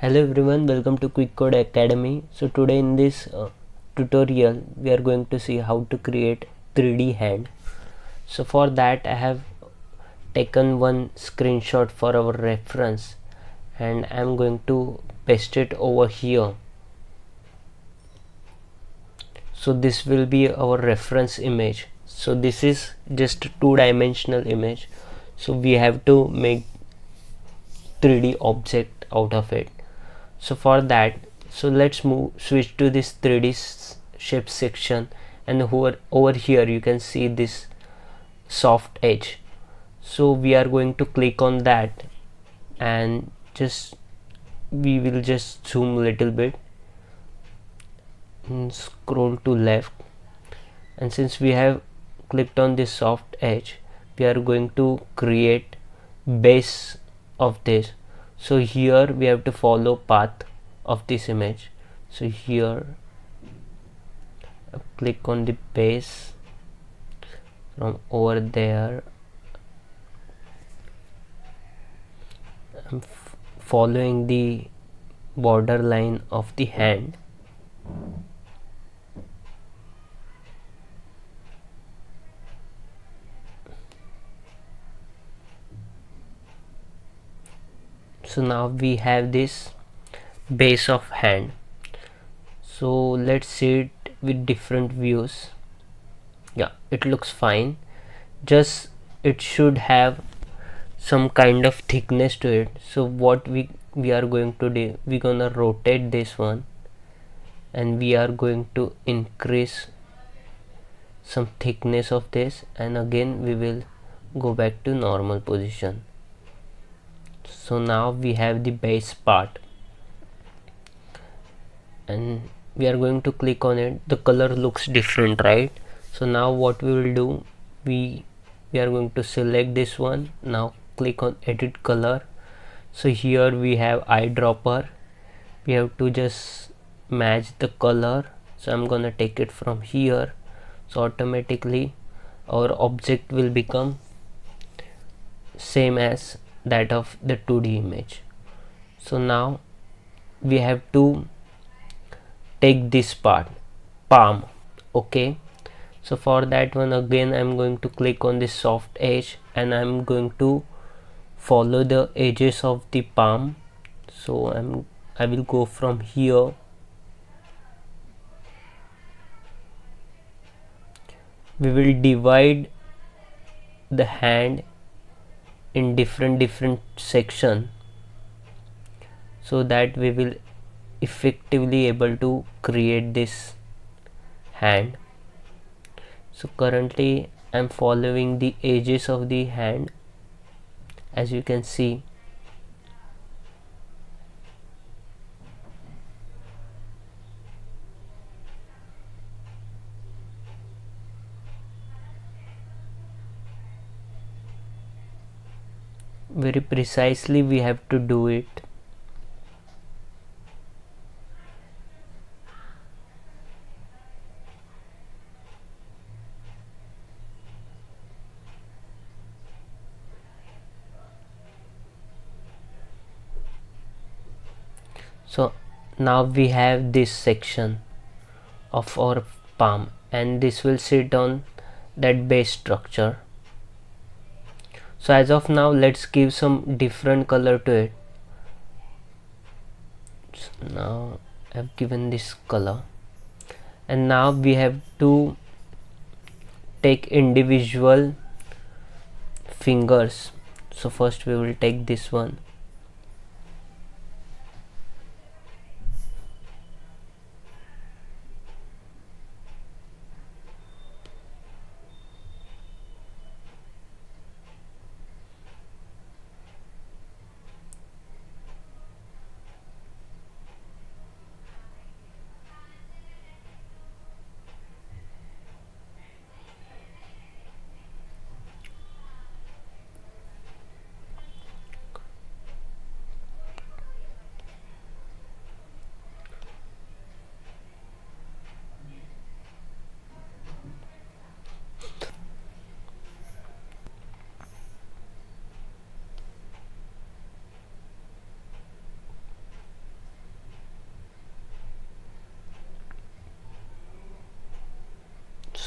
Hello everyone, welcome to Quick Code Academy. So today in this tutorial we are going to see how to create 3D hand. So for that I have taken one screenshot for our reference and I'm going to paste it over here. So this will be our reference image. So this is just a two-dimensional image, so we have to make 3D object out of it. So for that, so let's switch to this 3D shape section, and over here you can see this soft edge. So we are going to click on that and we will just zoom a little bit and scroll to left, and since we have clicked on this soft edge, we are going to create base of this. So here we have to follow path of this image. So here click on the base from over there. I'm following the borderline of the hand. So now we have this base of hand. So let's see it with different views. Yeah, it looks fine, just it should have some kind of thickness to it. So what we are going to do, we're gonna rotate this one and we are going to increase some thickness of this, and again we will go back to normal position. So now we have the base part and we are going to click on it. The color looks different, right? So now what we will do, we are going to select this one. Now click on edit color. So here we have eyedropper. We have to just match the color. So I'm gonna take it from here. So automatically our object will become same as that of the 2D image. So now we have to take this part, palm. Okay, so for that one, again I'm going to click on this soft edge and I'm going to follow the edges of the palm. So I will go from here we will divide the hand in different section, so that we will effectively able to create this hand. So currently I'm following the edges of the hand, as you can see. Very precisely we have to do it. So now we have this section of our palm and this will sit on that base structure. So as of now, let's give some different color to it. So now I've given this color, and now we have to take individual fingers. So first we will take this one.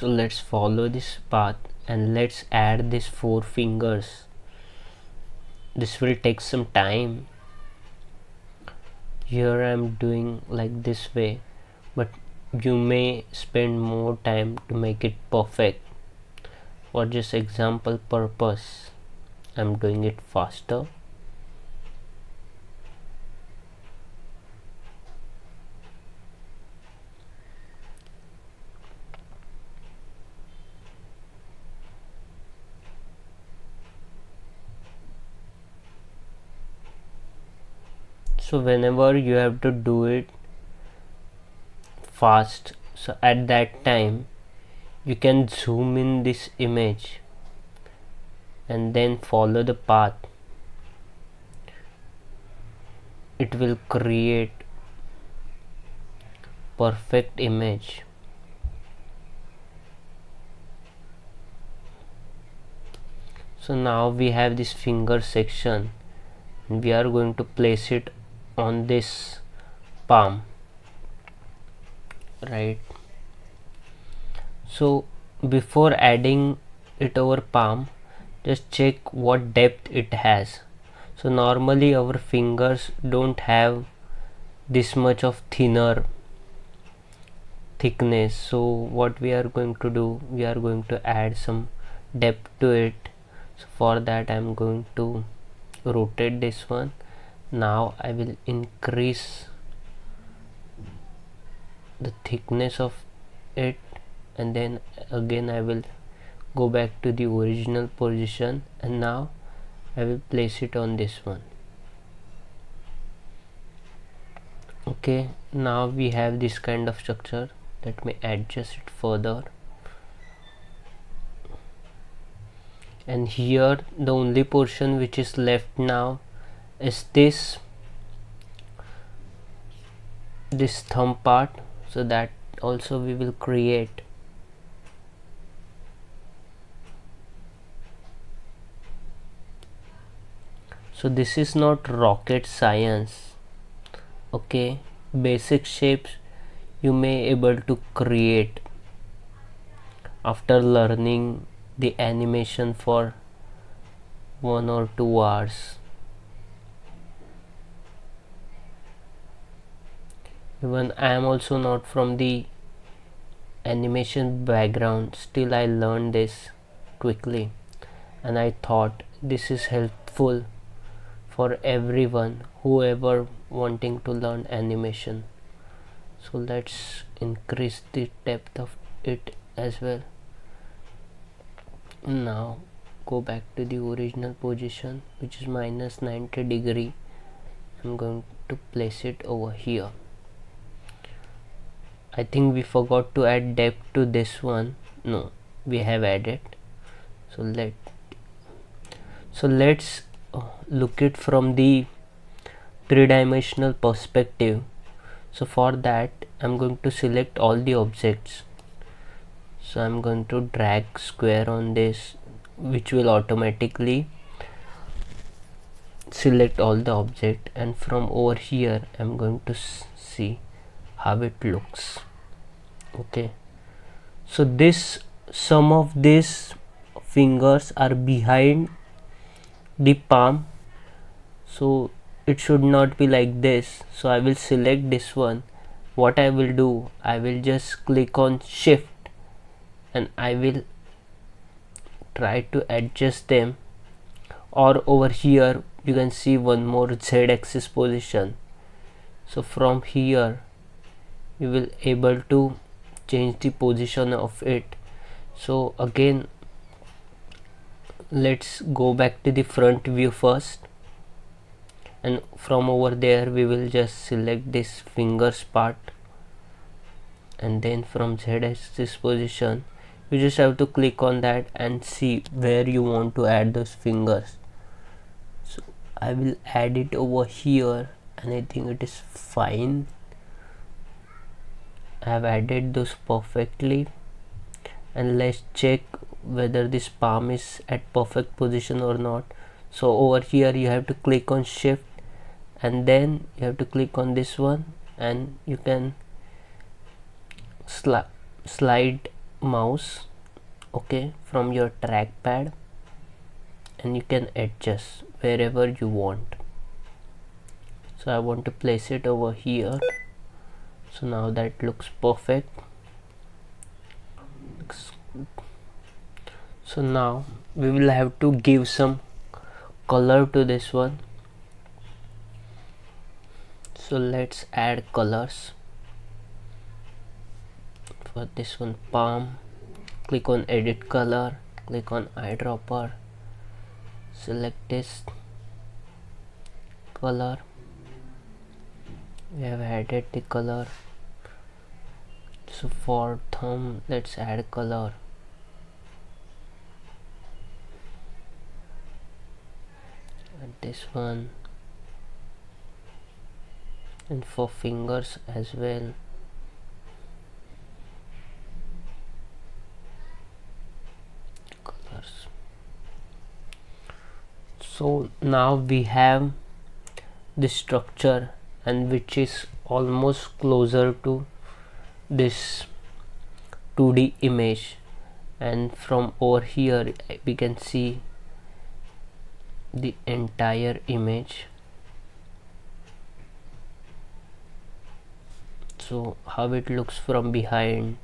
So let's follow this path and let's add these 4 fingers. This will take some time. Here I'm doing like this way, but you may spend more time to make it perfect. For just example purpose, I'm doing it faster. So whenever you have to do it fast, so at that time you can zoom in this image and then follow the path. It will create perfect image. So now we have this finger section and we are going to place it on this palm, right? So before adding it over palm, just check what depth it has. So normally our fingers don't have this much of thickness. So what we are going to do, we are going to add some depth to it. So for that I'm going to rotate this one. Now I will increase the thickness of it, and then again I will go back to the original position, and now I will place it on this one. Okay, now we have this kind of structure. Let me adjust it further. And here the only portion which is left now is this thumb part, so that also we will create. So this is not rocket science, okay? Basic shapes you may able to create after learning the animation for 1 or 2 hours. Even I am also not from the animation background, still I learned this quickly and I thought this is helpful for everyone, whoever wanting to learn animation. So let's increase the depth of it as well. Now go back to the original position, which is -90 degree. I'm going to place it over here. I think we forgot to add depth to this one. No, we have added. So let's look it from the 3-dimensional perspective. So for that I'm going to select all the objects. So I'm going to drag square on this, which will automatically select all the object, and from over here I'm going to see how it looks. Okay, so this some of these fingers are behind the palm, so it should not be like this. So I will select this one. What I will do, I will just click on shift and I will try to adjust them, or over here you can see one more z-axis position. So from here you will able to change the position of it. So again let's go back to the front view first, and from over there we will just select this fingers part, and then from z-axis position you just have to click on that and see where you want to add those fingers. So I will add it over here and I think it is fine. I have added those perfectly, and let's check whether this palm is at perfect position or not. So over here you have to click on shift and then you have to click on this one, and you can slide mouse, okay, from your trackpad, and you can adjust wherever you want. So I want to place it over here. So now that looks perfect. So now we will have to give some color to this one. So let's add colors. For this one, palm, click on edit color, click on eyedropper, select this color. We have added the color. So for thumb, let's add color. And this one, and for fingers as well. Colors. So now we have the structure, and which is almost closer to this 2D image, and from over here we can see the entire image. So how it looks from behind,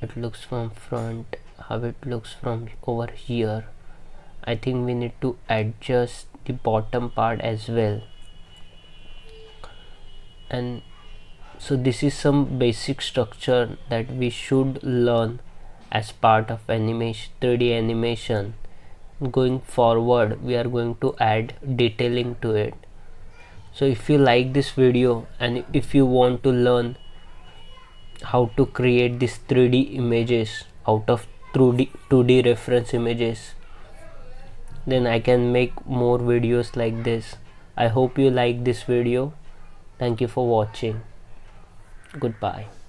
it looks from front, how it looks from over here. I think we need to adjust the bottom part as well. And so this is some basic structure that we should learn as part of animation, 3D animation. Going forward, we are going to add detailing to it. So if you like this video and if you want to learn how to create these 3D images out of 2D reference images, then I can make more videos like this. I hope you like this video. Thank you for watching. Goodbye.